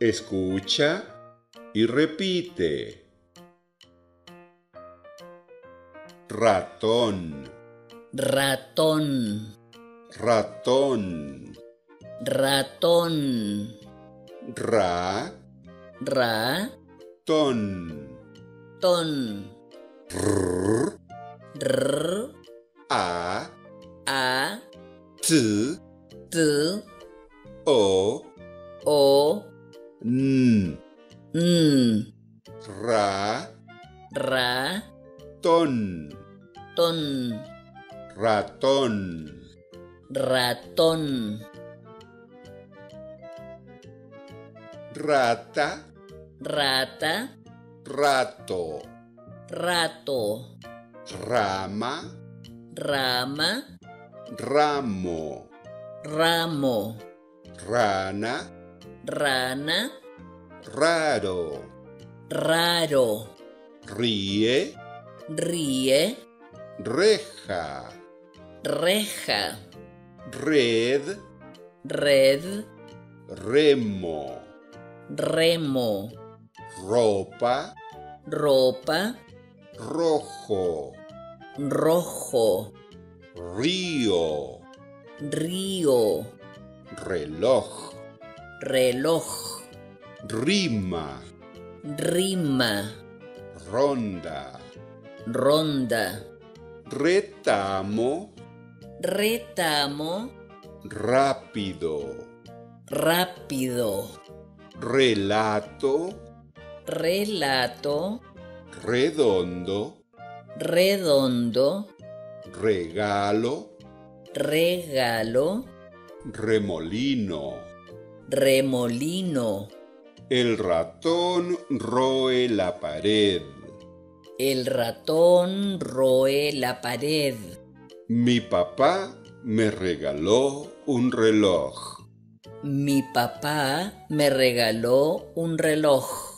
Escucha y repite. Ratón. Ratón. Ratón. Ratón. Ra. Ra. Ton. Ton. Rrr. Rrr. A. A. T. T. O. O. N. N. Ra. Ra. Ton. Ton. Ratón. Ratón. Rata. Rata. Rato. Rato. Rama. Rama. Ramo. Ramo. Rana. Rana. Raro. Raro. Ríe. Ríe. Reja. Reja. Red. Red. Remo. Remo. Ropa. Ropa. Rojo. Rojo. Río. Río. Reloj. Reloj. Rima. Rima. Ronda. Ronda. Retamo. Retamo. Rápido. Rápido. Relato. Relato. Redondo. Redondo. Regalo. Regalo. Remolino. Remolino. El ratón roe la pared. El ratón roe la pared. Mi papá me regaló un reloj. Mi papá me regaló un reloj.